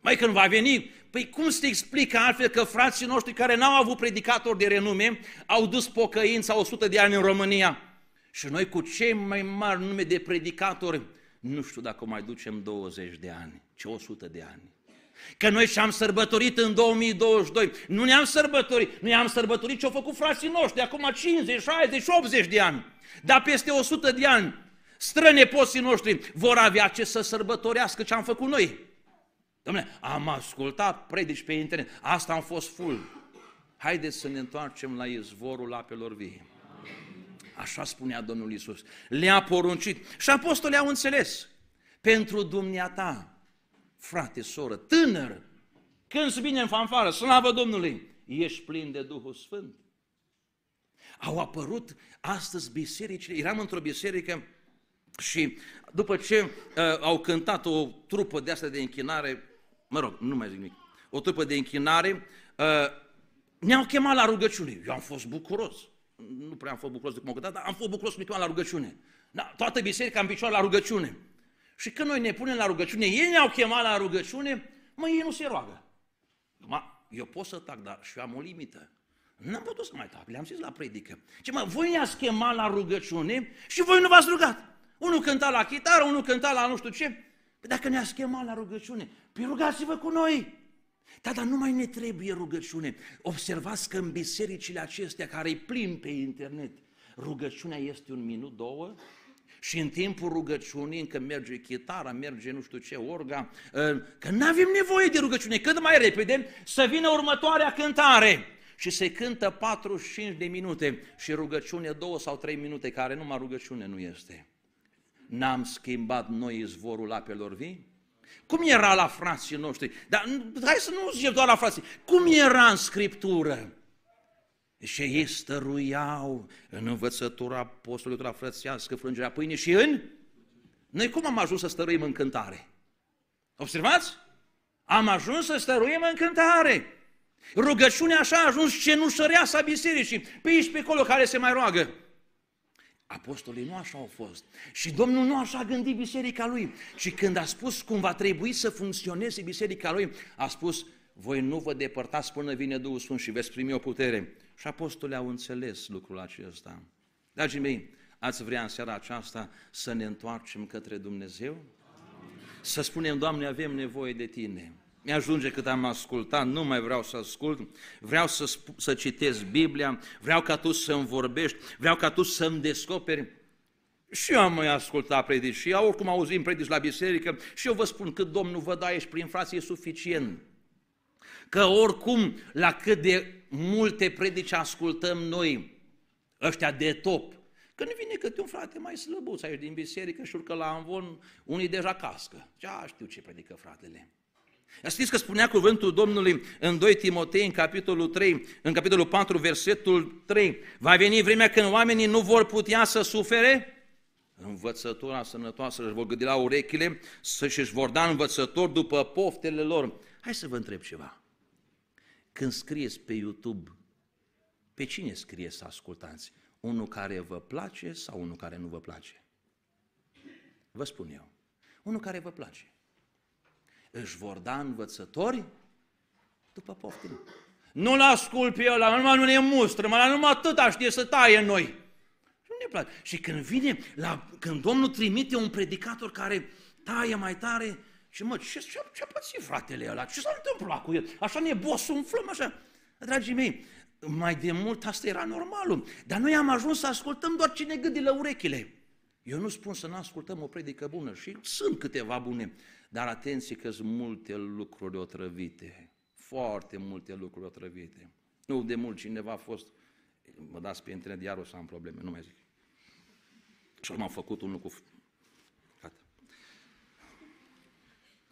Mai când va veni? Păi cum se explică altfel că frații noștri care n-au avut predicatori de renume au dus pocăința 100 de ani în România? Și noi cu cei mai mari nume de predicatori, nu știu dacă mai ducem 20 de ani, ci 100 de ani. Că noi și-am sărbătorit în 2022, nu ne-am sărbătorit, noi am sărbătorit ce-au făcut frații noștri de acum 50, 60, 80 de ani, dar peste 100 de ani strănepoții noștri vor avea ce să sărbătorească ce am făcut noi. Dom'le, am ascultat predici pe internet, asta am fost full. Haideți să ne întoarcem la izvorul apelor vii. Așa spunea Domnul Iisus. Le-a poruncit și apostolii au înțeles. Pentru dumneata, frate, soră, tânăr, când se bine în fanfară, slavă Domnului, ești plin de Duhul Sfânt. Au apărut astăzi bisericile, eram într-o biserică și după ce au cântat o trupă de asta de închinare, mă rog, nu mai zic nimic, o trupă de închinare, ne-au chemat la rugăciune. Eu am fost bucuros. Nu prea am fost bucuros de cum am cântat, dar am fost bucuros cum la rugăciune. Da, toată biserica în picioare la rugăciune. Și când noi ne punem la rugăciune, ei ne-au chemat la rugăciune, mă, ei nu se roagă. Eu pot să tac, dar și eu am o limită. N-am putut să mai tac, le-am zis la predică. Ce mă, voi ne-ați chemat la rugăciune și voi nu v-ați rugat. Unul cânta la chitară, unul cânta la nu știu ce. Păi dacă ne-ați chemat la rugăciune, păi rugați-vă cu noi. Dar nu mai ne trebuie rugăciune. Observați că în bisericile acestea care îi plin pe internet, rugăciunea este un minut, două, și în timpul rugăciunii încă merge chitara, merge nu știu ce, orga, că nu avem nevoie de rugăciune, cât mai repede să vină următoarea cântare. Și se cântă 45 de minute și rugăciune 2 sau 3 minute, care numai rugăciune nu este. N-am schimbat noi izvorul apelor vii? Cum era la frații noștri? Dar hai să nu zicem doar la frații. Cum era în Scriptură? Și ei stăruiau în învățătura apostolilor frățească, frângerea pâinii și în... Noi cum am ajuns să stăruim în cântare? Observați? Am ajuns să stăruim în cântare. Rugăciunea așa a ajuns cenușăreasa bisericii, pe aici pe acolo care se mai roagă. Apostolii nu așa au fost. Și Domnul nu așa a gândit biserica lui. Și când a spus cum va trebui să funcționeze biserica lui, a spus, voi nu vă depărtați până vine Duhul Sfânt și veți primi o putere. Și apostolii au înțeles lucrul acesta. Dragii mei, ați vrea în seara aceasta să ne întoarcem către Dumnezeu? Amin. Să spunem, Doamne, avem nevoie de Tine. Mi-ajunge cât am ascultat, nu mai vreau să ascult, vreau să citesc Biblia, vreau ca Tu să-mi vorbești, vreau ca Tu să-mi descoperi. Și eu am mai ascultat predici și eu, oricum auzim predici la biserică și eu vă spun, cât Domnul vă da ești prin frații e suficient. Că oricum, la cât de multe predici ascultăm noi, ăștia de top, când vine câte un frate mai slăbuț aici din biserică și urcă la amvon, unii deja cască. Ja, știu ce predică fratele. Știți că spunea cuvântul Domnului în 2 Timotei, în capitolul 3, în capitolul 4, versetul 3. Va veni vremea când oamenii nu vor putea să sufere învățătura sănătoasă, își vor gândi la urechile și își vor da învățători după poftele lor. Hai să vă întreb ceva. Când scrieți pe YouTube, pe cine scrieți să ascultați? Unul care vă place sau unul care nu vă place? Vă spun eu. Unul care vă place. Își vor da învățători după poftă. Nu-l ascult pe ăla, numai nu ne mustră, numai atâta știe să taie noi. Nu ne place. Și când vine, când Domnul trimite un predicator care taie mai tare, și mă, ce-a pățit fratele ăla? Ce s-a întâmplat cu el? Așa ne bosunflăm, așa. Dragii mei, mai de mult asta era normalul. Dar noi am ajuns să ascultăm doar ce ne gândi la urechile. Eu nu spun să nu ascultăm o predică bună și sunt câteva bune, dar atenție că sunt multe lucruri otrăvite, foarte multe lucruri otrăvite. Nu de mult cineva a fost, mă dați pe internet, iar o să am probleme, nu mai zic. Și am făcut un lucru. Gata.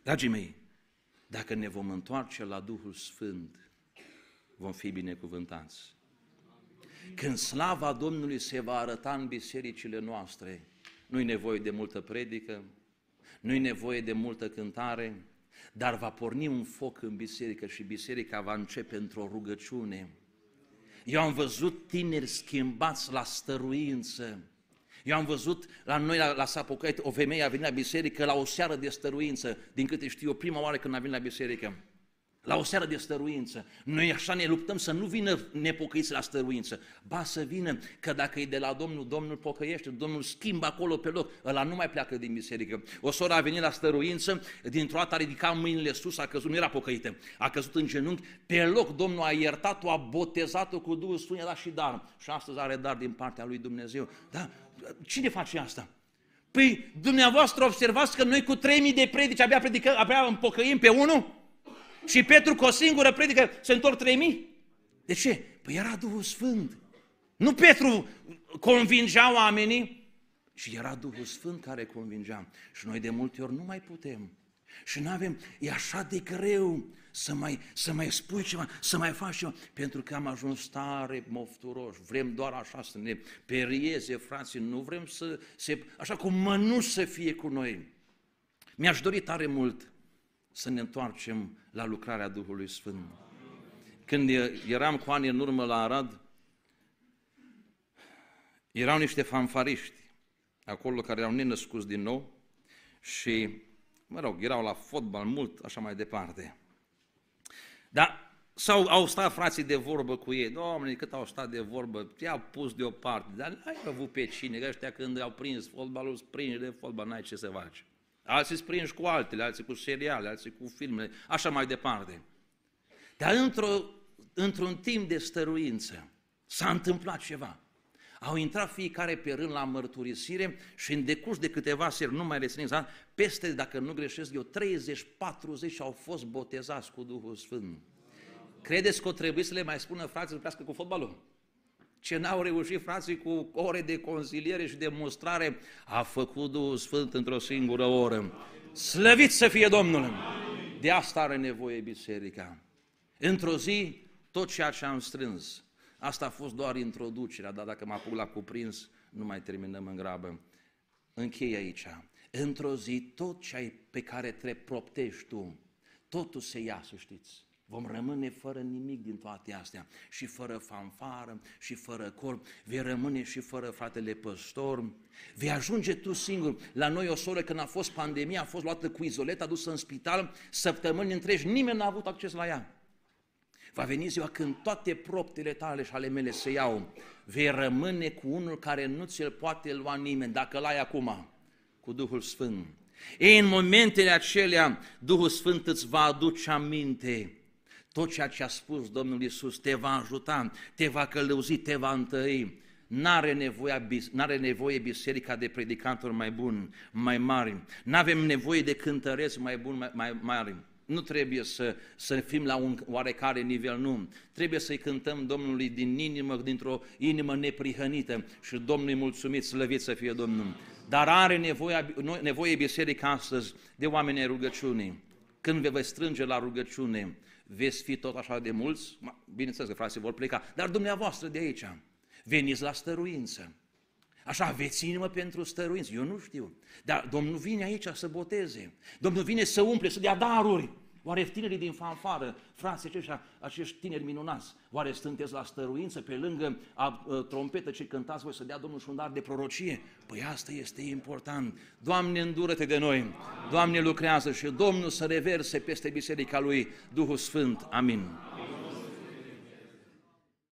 Dragii mei, dacă ne vom întoarce la Duhul Sfânt, vom fi binecuvântați. Când slava Domnului se va arăta în bisericile noastre, nu-i nevoie de multă predică, nu-i nevoie de multă cântare, dar va porni un foc în biserică și biserica va începe într-o rugăciune. Eu am văzut tineri schimbați la stăruință. Eu am văzut la noi, la Sapucăit, o femeie a venit la biserică la o seară de stăruință, din câte știu eu, prima oară când a venit la biserică. La o seară de stăruință. Noi așa ne luptăm să nu vină nepocăiți la stăruință. Ba să vină, că dacă e de la Domnul, Domnul pocăiește, Domnul schimbă acolo pe loc. Ăla nu mai pleacă din biserică. O soră a venit la stăruință, dintr-o dată a ridicat mâinile sus, a căzut, nu era pocăită, a căzut în genunchi, pe loc Domnul a iertat-o, a botezat-o cu Duhul Sfânt, i-a dat și dar. Și astăzi are dar din partea lui Dumnezeu. Dar cine face asta? Păi dumneavoastră observați că noi cu 3000 de predici abia împocăim pe unul? Și Petru cu o singură predică se întorc 3000? De ce? Păi era Duhul Sfânt. Nu Petru convingea oamenii, ci era Duhul Sfânt care convingea. Și noi de multe ori nu mai putem. Și nu avem, e așa de greu să mai spui ceva, să mai faci ceva, pentru că am ajuns tare mofturoși. Vrem doar așa să ne perieze, frații, nu vrem să se, așa cum mănuși să fie cu noi. Mi-aș dori tare mult să ne întoarcem la lucrarea Duhului Sfânt. Când eram cu ani în urmă la Arad, erau niște fanfariști acolo care erau nenăscuți din nou și, mă rog, erau la fotbal mult, așa mai departe. Dar au stat frații de vorbă cu ei. Doamne, cât au stat de vorbă, te-au pus deoparte, dar n-ai avut pe cine, că ăștia când au prins fotbalul, prinși de fotbal, n-ai ce să faci. Alții sunt prinși cu altele, alții cu seriale, alții cu filme, așa mai departe. Dar într-un timp de stăruință s-a întâmplat ceva. Au intrat fiecare pe rând la mărturisire și în decurs de câteva seri, nu mai rețin exact, peste, dacă nu greșesc eu, 30-40 au fost botezați cu Duhul Sfânt. Credeți că o trebuie să le mai spună frații să plească cu fotbalul? Ce n-au reușit frații cu ore de consiliere și de mostrare, a făcut Duhul Sfânt într-o singură oră. Slăvit să fie Domnul! De asta are nevoie biserica. Într-o zi, tot ceea ce am strâns, asta a fost doar introducerea, dar dacă mă apuc la cuprins, nu mai terminăm în grabă. Închei aici. Într-o zi, tot ce pe care te proptești tu, totul se ia, să știți. Vom rămâne fără nimic din toate astea, și fără fanfară, și fără cor, vei rămâne și fără fratele păstor, vei ajunge tu singur. La noi o soră, când a fost pandemia, a fost luată cu izoleta, dusă în spital, săptămâni întregi, nimeni n-a avut acces la ea. Va veni ziua când toate proptele tale și ale mele se iau, vei rămâne cu unul care nu ți-l poate lua nimeni, dacă l-ai acum, cu Duhul Sfânt. Ei, în momentele acelea, Duhul Sfânt îți va aduce aminte. Tot ceea ce a spus Domnul Iisus te va ajuta, te va călăuzi, te va întări. N-are nevoie biserica de predicatori mai buni, mai mari. N-avem nevoie de cântăreți mai buni, mai mari. Nu trebuie să fim la un oarecare nivel, nu. Trebuie să-i cântăm Domnului din inimă, dintr-o inimă neprihănită. Și Domnului mulțumit, slăvit să fie Domnul. Dar are nevoie biserica astăzi de oameni rugăciunii. Când vă veți strânge la rugăciune, veți fi tot așa de mulți, bineînțeles că frații vor pleca, dar dumneavoastră de aici, veniți la stăruință. Așa, aveți inimă pentru stăruință, eu nu știu, dar Domnul vine aici să boteze, Domnul vine să umple, să dea daruri. Oare tinerii din fanfară, frații acești tineri minunați, oare sunteți la stăruință pe lângă trompetă ce cântați voi să dea Domnul și un dar de prorocie? Păi asta este important. Doamne, îndură-te de noi! Doamne, lucrează și Domnul să reverse peste biserica Lui Duhul Sfânt. Amin.